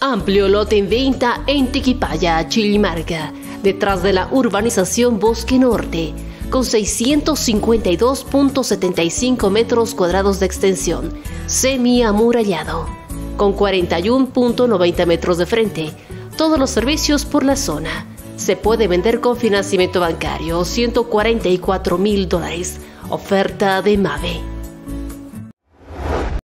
Amplio lote en venta en Tiquipaya, Chillimarca, detrás de la urbanización Bosque Norte, con 652.75 metros cuadrados de extensión, semi-amurallado, con 41.90 metros de frente, todos los servicios por la zona. Se puede vender con financiamiento bancario, $144.000, oferta de MABE.